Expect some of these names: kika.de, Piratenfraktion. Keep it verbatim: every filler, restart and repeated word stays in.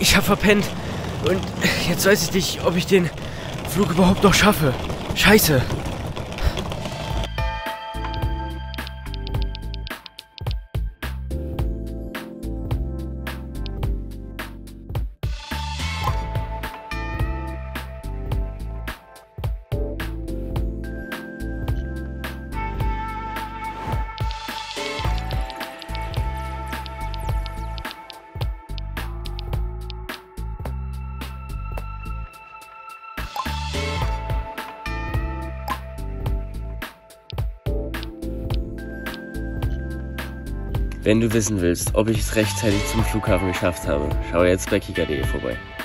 ich habe verpennt. Und jetzt weiß ich nicht, ob ich den Flug überhaupt noch schaffe. Scheiße. Wenn du wissen willst, ob ich es rechtzeitig zum Flughafen geschafft habe, schau jetzt bei kika punkt de vorbei.